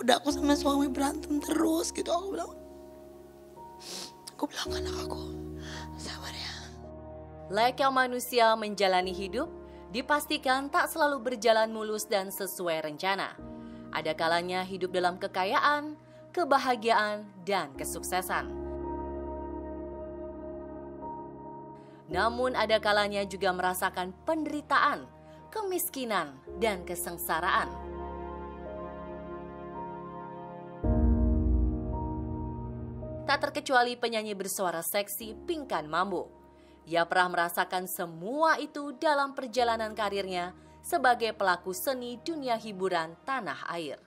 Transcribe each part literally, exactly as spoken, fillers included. Udah aku sama suami berantem terus gitu. Aku bilang, aku bilang anak aku, sabar ya. Layaknya manusia menjalani hidup, dipastikan tak selalu berjalan mulus dan sesuai rencana. Ada kalanya hidup dalam kekayaan, kebahagiaan, dan kesuksesan. Namun ada kalanya juga merasakan penderitaan, kemiskinan, dan kesengsaraan. Tak terkecuali penyanyi bersuara seksi Pinkan Mambo. Ia pernah merasakan semua itu dalam perjalanan karirnya sebagai pelaku seni dunia hiburan tanah air.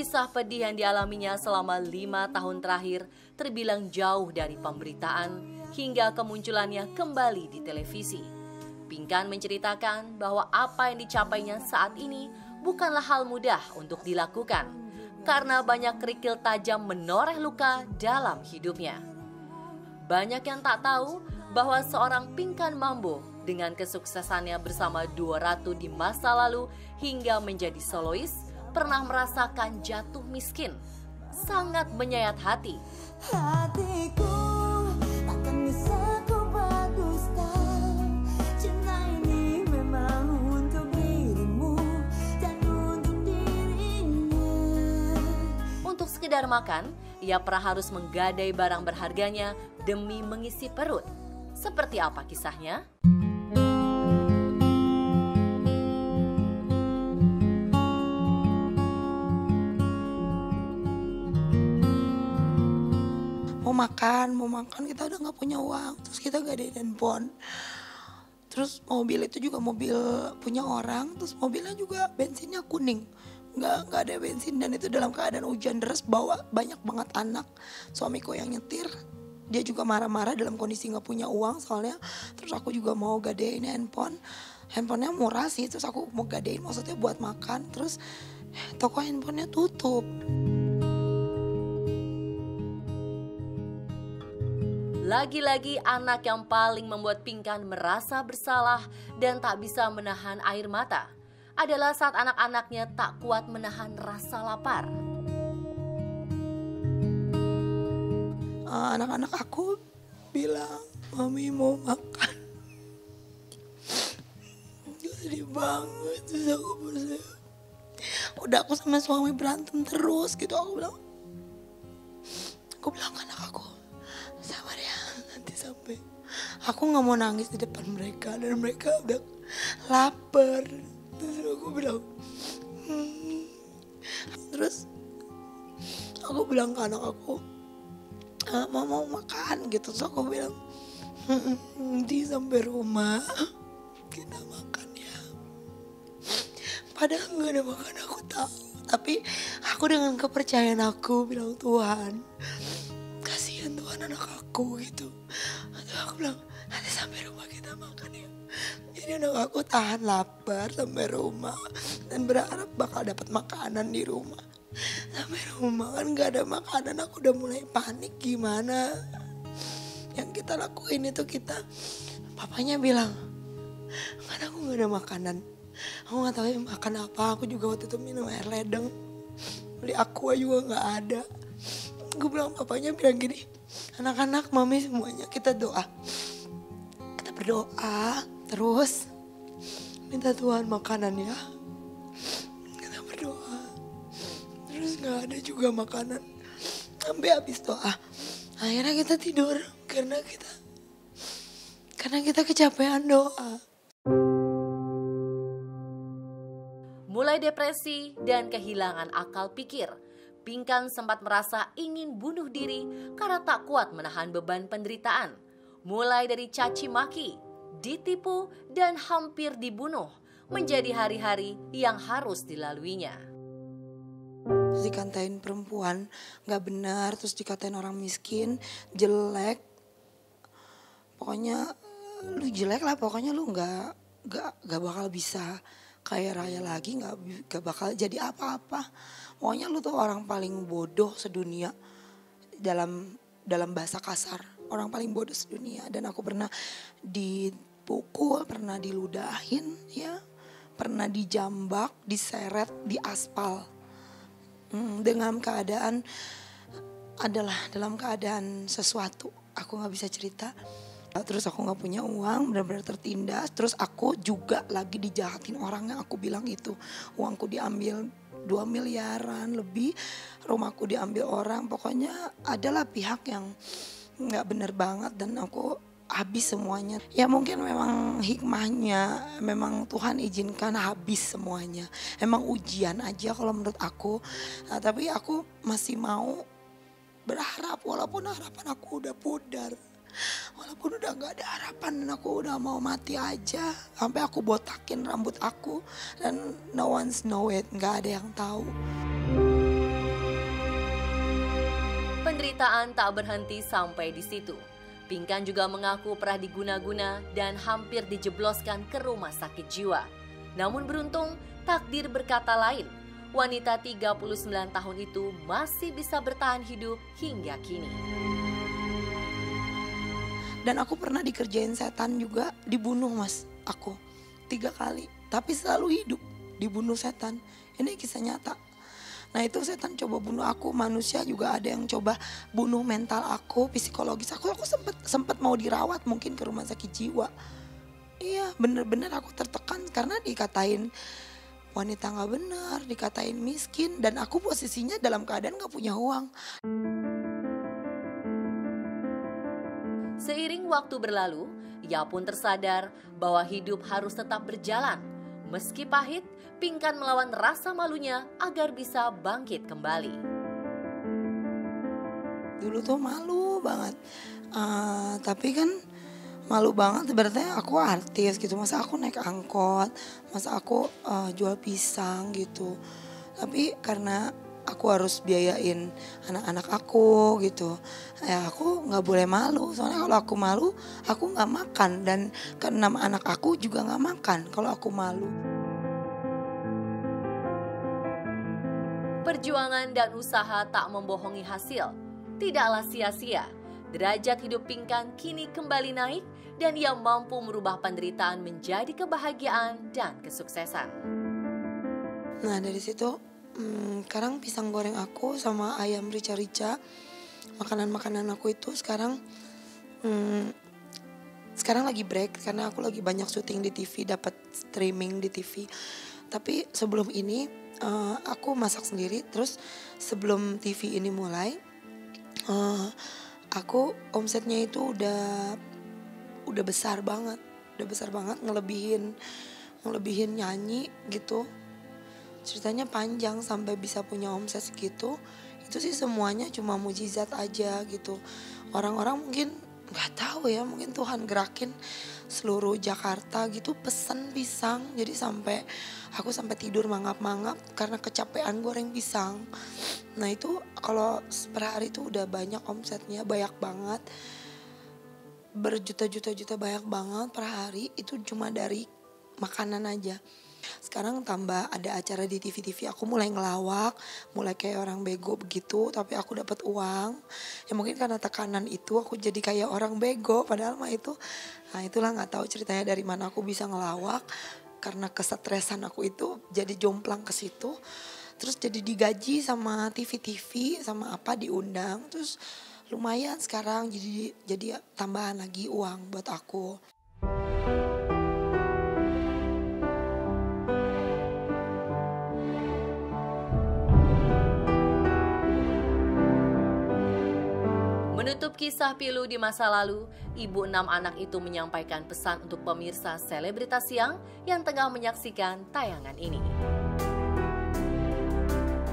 Kisah pedih yang dialaminya selama lima tahun terakhir terbilang jauh dari pemberitaan, hingga kemunculannya kembali di televisi. Pinkan menceritakan bahwa apa yang dicapainya saat ini bukanlah hal mudah untuk dilakukan, karena banyak kerikil tajam menoreh luka dalam hidupnya. Banyak yang tak tahu bahwa seorang Pinkan Mambo dengan kesuksesannya bersama dua ratu di masa lalu hingga menjadi solois, pernah merasakan jatuh miskin. Sangat menyayat hati. Hatiku sekedar makan, ia pernah harus menggadai barang berharganya demi mengisi perut. Seperti apa kisahnya? Mau makan, mau makan kita udah nggak punya uang, terus kita gadai handphone. Terus mobil itu juga mobil punya orang, terus mobilnya juga bensinnya kuning. Nggak, nggak ada bensin, dan itu dalam keadaan hujan deras, bawa banyak banget anak. Suamiku yang nyetir, dia juga marah-marah dalam kondisi nggak punya uang soalnya. Terus aku juga mau gadein handphone, handphonenya murah sih, terus aku mau gadein maksudnya buat makan. Terus toko handphonenya tutup. Lagi-lagi anak yang paling membuat Pinkan merasa bersalah dan tak bisa menahan air mata adalah saat anak-anaknya tak kuat menahan rasa lapar. Anak-anak aku bilang, "Mami mau makan." Sedih banget, susah aku bersih. Udah aku sama suami berantem terus gitu. Aku bilang, aku bilang ke anak aku, sabar ya, nanti sampai. Aku nggak mau nangis di depan mereka dan mereka udah lapar. Terus aku bilang, hmm. terus aku bilang ke anak aku, mau mau makan gitu. Terus aku bilang, nanti sampai rumah kita makan ya. Padahal nggak ada makan, aku tahu. Tapi aku dengan kepercayaan aku bilang, Tuhan, kasihan Tuhan anak aku gitu. Terus aku bilang, nanti sampai rumah kita makan ya. Jadi anak aku tahan lapar sampai rumah dan berharap bakal dapat makanan di rumah. Sampai rumah kan gak ada makanan, aku udah mulai panik gimana. Yang kita lakuin itu kita, papanya bilang, kan aku gak ada makanan. Aku gak tahu makan apa, aku juga waktu itu minum air ledeng. Beli aqua juga gak ada. Gue bilang, papanya bilang gini, anak-anak, mami semuanya kita doa. Kita berdoa. Terus minta Tuhan makanan ya. Kita berdoa. Terus gak ada juga makanan. Sampai habis doa. Akhirnya kita tidur. Karena kita karena kita kecapean doa. Mulai depresi dan kehilangan akal pikir, Pinkan sempat merasa ingin bunuh diri karena tak kuat menahan beban penderitaan. Mulai dari caci maki, ditipu, dan hampir dibunuh menjadi hari-hari yang harus dilaluinya. Terus dikatain perempuan gak benar, terus dikatain orang miskin, jelek. Pokoknya lu jelek lah, pokoknya lu gak, gak, gak bakal bisa kaya raya lagi gak, gak bakal jadi apa-apa. Pokoknya lu tuh orang paling bodoh sedunia, dalam dalam bahasa kasar, orang paling bodoh sedunia. Dan aku pernah dipukul, pernah diludahin ya, pernah dijambak, diseret di aspal. Hmm, dengan keadaan adalah dalam keadaan sesuatu, aku gak bisa cerita. Terus aku gak punya uang, benar-benar tertindas. Terus aku juga lagi dijahatin orangnya, aku bilang itu. Uangku diambil dua miliaran lebih, rumahku diambil orang. Pokoknya adalah pihak yang gak bener banget dan aku habis semuanya. Ya mungkin memang hikmahnya, memang Tuhan izinkan habis semuanya. Emang ujian aja kalau menurut aku. Nah, tapi aku masih mau berharap walaupun harapan aku udah pudar. Walaupun udah gak ada harapan dan aku udah mau mati aja. Sampai aku botakin rambut aku dan no one knows it, gak ada yang tahu. Penderitaan tak berhenti sampai di situ. Pinkan juga mengaku pernah diguna-guna dan hampir dijebloskan ke rumah sakit jiwa. Namun beruntung takdir berkata lain. Wanita tiga puluh sembilan tahun itu masih bisa bertahan hidup hingga kini. Dan aku pernah dikerjain setan juga, dibunuh mas aku tiga kali. Tapi selalu hidup, dibunuh setan. Ini kisah nyata. Nah itu setan coba bunuh aku, manusia juga ada yang coba bunuh mental aku, psikologis aku. Aku sempet, sempet mau dirawat mungkin ke rumah sakit jiwa. Iya bener-bener aku tertekan karena dikatain wanita gak bener, dikatain miskin. Dan aku posisinya dalam keadaan gak punya uang. Seiring waktu berlalu, ia pun tersadar bahwa hidup harus tetap berjalan. Meski pahit, Pinkan melawan rasa malunya agar bisa bangkit kembali. Dulu tuh malu banget, uh, tapi kan malu banget berarti aku artis gitu. Masa aku naik angkot, masa aku uh, jual pisang gitu. Tapi karena aku harus biayain anak-anak aku gitu. Ya aku gak boleh malu. Soalnya kalau aku malu, aku gak makan. Dan keenam anak aku juga gak makan kalau aku malu. Perjuangan dan usaha tak membohongi hasil. Tidaklah sia-sia. Derajat hidup Pinkan kini kembali naik. Dan ia mampu merubah penderitaan menjadi kebahagiaan dan kesuksesan. Nah dari situ, Hmm, sekarang pisang goreng aku sama ayam rica-rica, makanan-makanan aku itu sekarang hmm, sekarang lagi break karena aku lagi banyak syuting di T V, dapat streaming di T V. Tapi sebelum ini uh, aku masak sendiri. Terus sebelum T V ini mulai, uh, aku omsetnya itu udah udah besar banget, udah besar banget ngelebihin ngelebihin nyanyi gitu. Ceritanya panjang sampai bisa punya omset segitu. Itu sih semuanya cuma mujizat aja gitu. Orang-orang mungkin gak tahu ya, mungkin Tuhan gerakin seluruh Jakarta gitu, pesen pisang. Jadi sampai aku sampai tidur mangap-mangap karena kecapean goreng pisang. Nah itu kalau per hari itu udah banyak omsetnya, banyak banget. Berjuta-juta-juta banyak banget per hari itu cuma dari makanan aja. Sekarang tambah ada acara di T V T V, aku mulai ngelawak, mulai kayak orang bego begitu, tapi aku dapat uang. Ya mungkin karena tekanan itu aku jadi kayak orang bego, padahal mah itu, nah itulah nggak tahu ceritanya dari mana aku bisa ngelawak. Karena kesetresan aku itu jadi jomplang ke situ, terus jadi digaji sama T V T V, sama apa diundang, terus lumayan sekarang jadi jadi tambahan lagi uang buat aku. Menutup kisah pilu di masa lalu, ibu enam anak itu menyampaikan pesan untuk pemirsa Selebrita Siang yang tengah menyaksikan tayangan ini.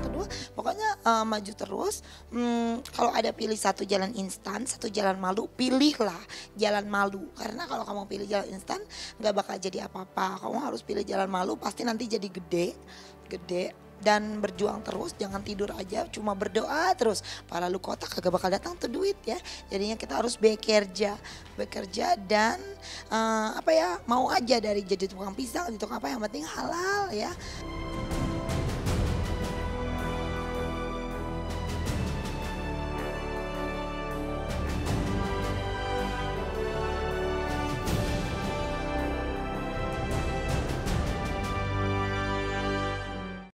Kedua, pokoknya uh, maju terus. Hmm, kalau ada pilih satu jalan instan, satu jalan malu, pilihlah jalan malu. Karena kalau kamu pilih jalan instan, nggak bakal jadi apa-apa. Kamu harus pilih jalan malu, pasti nanti jadi gede, gede. dan berjuang terus, jangan tidur aja cuma berdoa terus. Pala lu kotak kagak bakal datang tuh duit ya. Jadinya kita harus bekerja, bekerja dan uh, apa ya, mau aja dari jadi tukang pisang, jadi tukang apa yang penting halal ya.